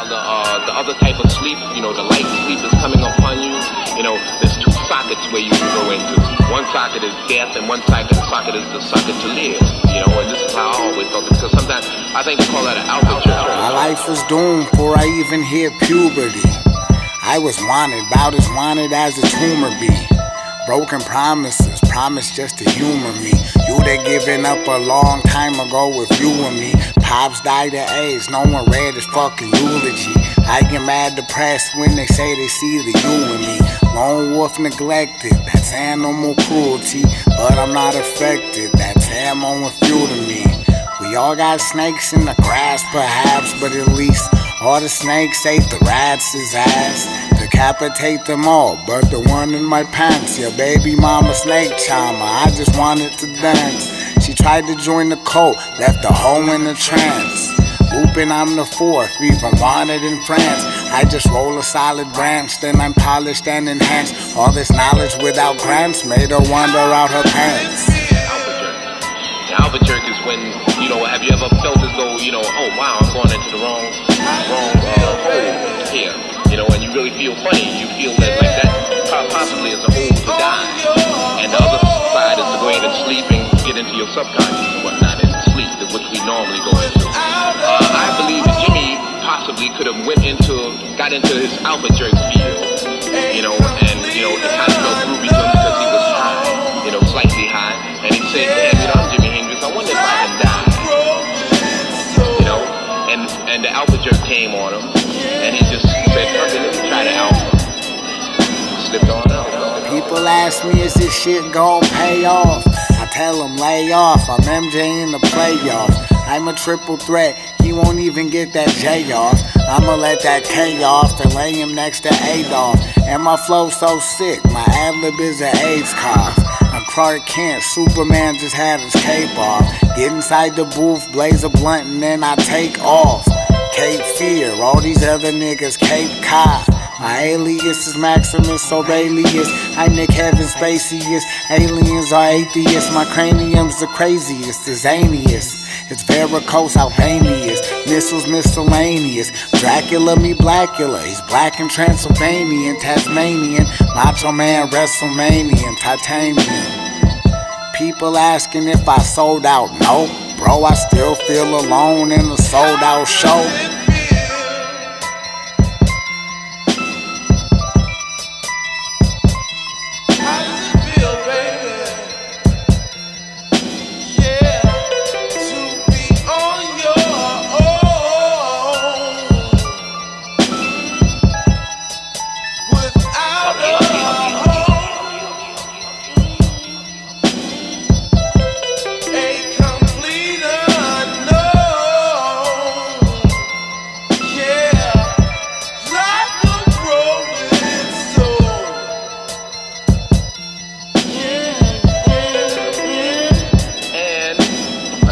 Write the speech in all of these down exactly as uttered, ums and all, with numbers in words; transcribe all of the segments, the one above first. The, uh, the other type of sleep, you know, the light sleep is coming upon you. You know, there's two sockets where you can go into. One socket is death, and one socket, socket is the socket to live. You know, and this is how I always thought. Because sometimes I think they call that an alpha jerk. My life was doomed before I even hit puberty. I was wanted, about as wanted as a tumor be. Broken promises, promise just to humor me. You'd have given up a long time ago with you and me. Pops died at AIDS, no one read his fucking eulogy. I get mad depressed when they say they see the you in me. Lone wolf neglected, that's animal cruelty. But I'm not affected, that's ammo and fuel to me. We all got snakes in the grass perhaps, but at least all the snakes ate the rat's ass. Decapitate them all, but the one in my pants, your baby mama snake charmer, I just wanted to dance. She tried to join the cult, left the hoe in a trance. Whooping, I'm the fourth, even wanted in France. I just roll a solid branch, then I'm polished and enhanced. All this knowledge without grants made her wander out her pants. Alpha jerk. Alpha jerk is when, you know, have you ever felt as though, you know, oh wow, I'm going into the wrong, wrong uh, hole here. You know, and you really feel funny. You feel that like that possibly is a hole to die. And the other side is to go in and sleep and get into your subconscious and whatnot, and sleep, which we normally go into. Uh, I believe that Jimmy possibly could have went into, got into his alpha jerk field, you know, and, you know, it kind of felt groovy to him because he was high, you know, slightly high, and he said, man, you know, I'm Jimmy Hendrix, I wonder if I can die, you know, and, and the alpha jerk came on him, and he just said, okay, let me try the alpha. Slipped on out. People ask me, is this shit gonna pay off? Tell him, lay off, I'm M J in the playoffs. I'm a triple threat, he won't even get that J off. I'ma let that K off and lay him next to Adolf. And my flow's so sick, my ad-lib is an AIDS cough. I'm Clark Kent, Superman just had his cape off. Get inside the booth, blaze a blunt, and then I take off. Cape Fear, all these other niggas Cape Cod. My alias is Maximus Aurelius. I'm Nick Heaven Spacius. Aliens are atheists. My cranium's the craziest, the zaniest. It's varicose, Albanius. Missiles miscellaneous. Dracula me Blackula. He's black and Transylvanian, Tasmanian. Macho Man, WrestleManian, Titanium. People asking if I sold out. No, bro, I still feel alone in a sold out show.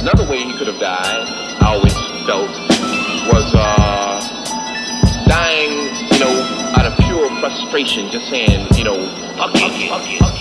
Another way he could have died, I always felt, was uh, dying, you know, out of pure frustration, just saying, you know, okay, okay, okay.